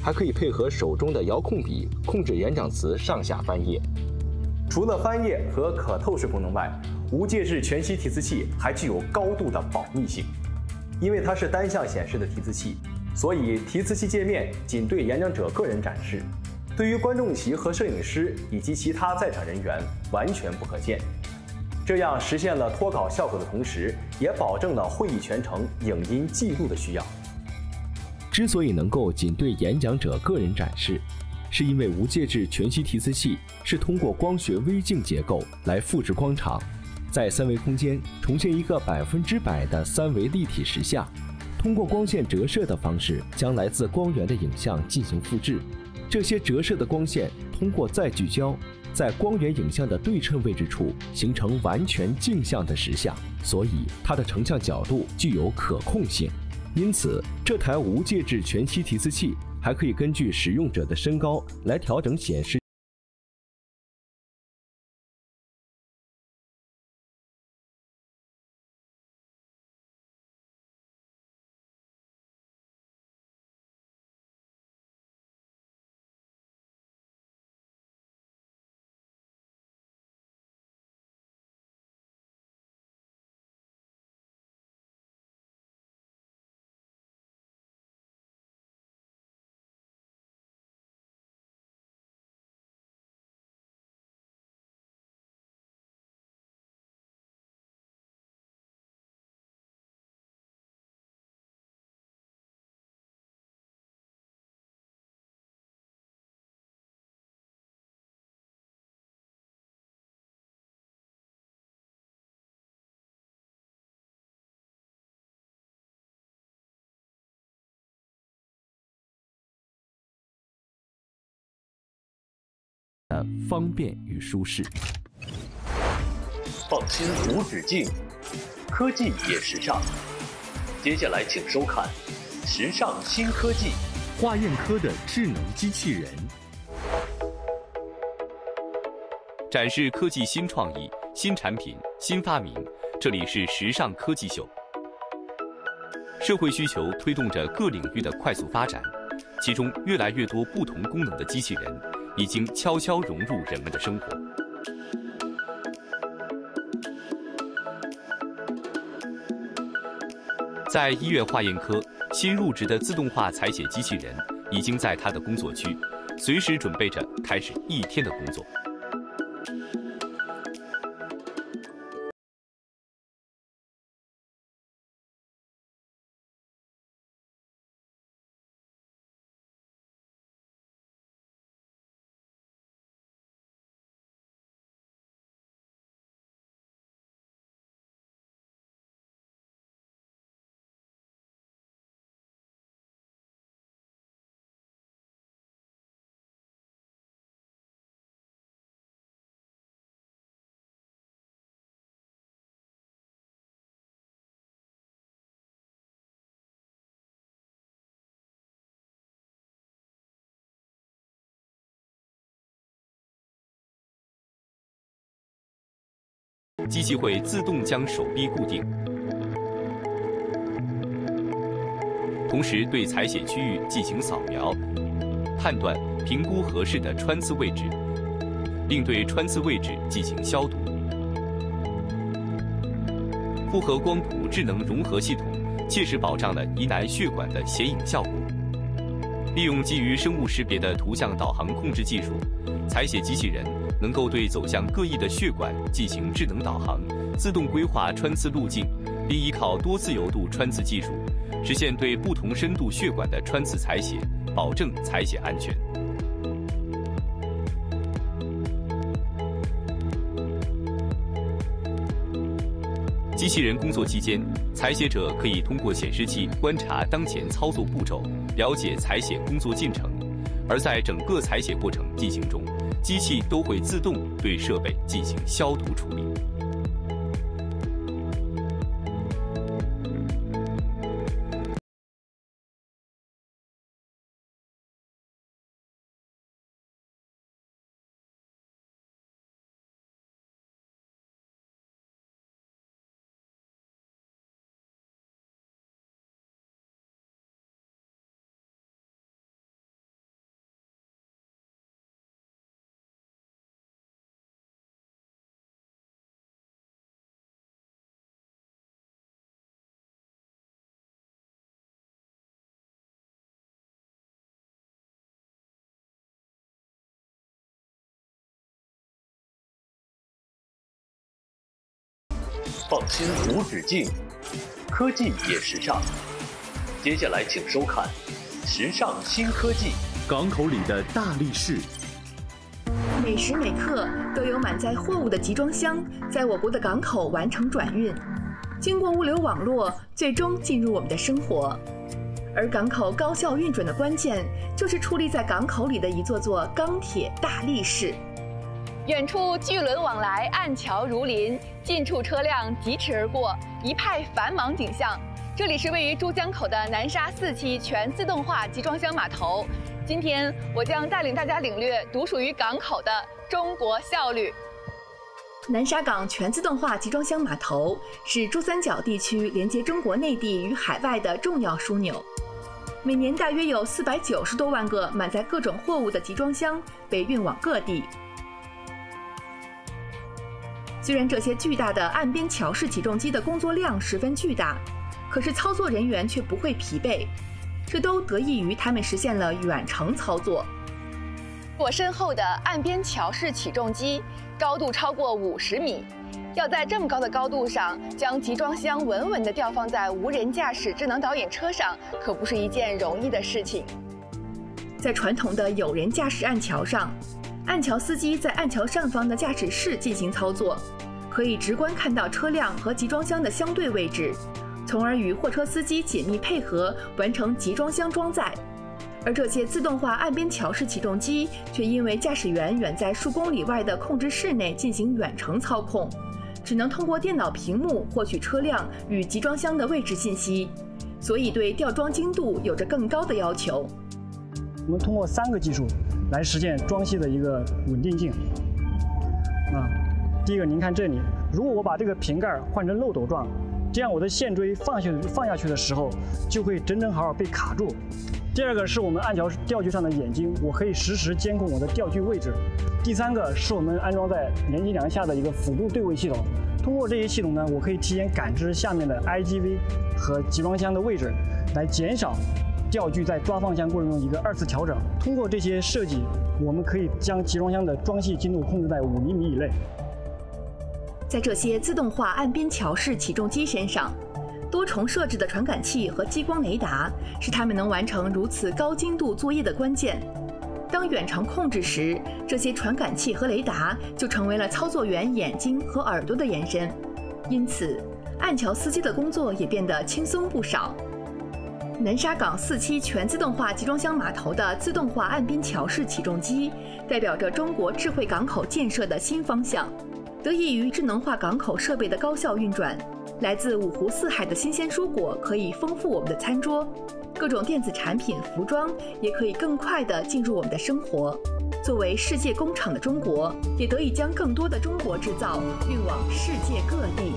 还可以配合手中的遥控笔控制演讲词上下翻页。除了翻页和可透视功能外，无介质全息提词器还具有高度的保密性。因为它是单向显示的提词器，所以提词器界面仅对演讲者个人展示，对于观众席和摄影师以及其他在场人员完全不可见。这样实现了脱稿效果的同时，也保证了会议全程影音记录的需要。 之所以能够仅对演讲者个人展示，是因为无介质全息提词器是通过光学微镜结构来复制光场，在三维空间重现一个100%的三维立体实像，通过光线折射的方式将来自光源的影像进行复制。这些折射的光线通过再聚焦，在光源影像的对称位置处形成完全镜像的实像，所以它的成像角度具有可控性。 因此，这台无介质全息提词器还可以根据使用者的身高来调整显示。 方便与舒适，放心无止境，科技也时尚。接下来，请收看《时尚新科技》，化验科的智能机器人展示科技新创意、新产品、新发明。这里是时尚科技秀。社会需求推动着各领域的快速发展，其中越来越多不同功能的机器人。 已经悄悄融入人们的生活。在医院化验科，新入职的自动化采血机器人已经在他的工作区，随时准备着开始一天的工作。机器会自动将手臂固定，同时对采血区域进行扫描，判断评估合适的穿刺位置，并对穿刺位置进行消毒。复合光谱智能融合系统切实保障了疑难血管的显影效果。利用基于生物识别的图像导航控制技术，采血机器人能够对走向各异的血管进行智能导航，自动规划穿刺路径，并依靠多自由度穿刺技术，实现对不同深度血管的穿刺采血，保证采血安全。机器人工作期间，采血者可以通过显示器观察当前操作步骤，了解采血工作进程。而在整个采血过程进行中，机器都会自动对设备进行消毒处理。放心无止境，科技也时尚。接下来请收看《时尚新科技》，港口里的大力士。每时每刻都有满载货物的集装箱在我国的港口完成转运，经过物流网络，最终进入我们的生活。而港口高效运转的关键，就是矗立在港口里的一座座钢铁大力士。远处巨轮往来，暗桥如林；近处车辆疾驰而过，一派繁忙景象。这里是位于珠江口的南沙4期全自动化集装箱码头。今天，我将带领大家领略独属于港口的中国效率。南沙港全自动化集装箱码头是珠三角地区连接中国内地与海外的重要枢纽。每年大约有490多万个满载各种货物的集装箱被运往各地。虽然这些巨大的岸边桥式起重机的工作量十分巨大，可是操作人员却不会疲惫，这都得益于他们实现了远程操作。我身后的岸边桥式起重机高度超过50米，要在这么高的高度上将集装箱稳稳地吊放在无人驾驶智能导引车上，可不是一件容易的事情。在传统的有人驾驶岸桥上，岸桥司机在岸桥上方的驾驶室进行操作，可以直观看到车辆和集装箱的相对位置，从而与货车司机紧密配合，完成集装箱装载。而这些自动化岸边桥式起重机却因为驾驶员远在数公里外的控制室内进行远程操控，只能通过电脑屏幕获取车辆与集装箱的位置信息，所以对吊装精度有着更高的要求。我们通过3个技术来实现装卸的一个稳定性。第一个，您看这里，如果我把这个瓶盖换成漏斗状，这样我的线锥放下去的时候就会整整好好被卡住。第二个是我们岸桥吊具上的眼睛，我可以实时监控我的吊具位置。第三个是我们安装在连接梁下的一个辅助对位系统，通过这些系统呢，我可以提前感知下面的 IGV 和集装箱的位置，来减少吊具在抓放箱过程中一个2次调整。通过这些设计，我们可以将集装箱的装卸精度控制在5厘米以内。在这些自动化岸边桥式起重机身上，多重设置的传感器和激光雷达是它们能完成如此高精度作业的关键。当远程控制时，这些传感器和雷达就成为了操作员眼睛和耳朵的延伸，因此岸桥司机的工作也变得轻松不少。南沙港4期全自动化集装箱码头的自动化岸边桥式起重机，代表着中国智慧港口建设的新方向。得益于智能化港口设备的高效运转，来自五湖四海的新鲜蔬果可以丰富我们的餐桌，各种电子产品、服装也可以更快地进入我们的生活。作为世界工厂的中国，也得以将更多的中国制造运往世界各地。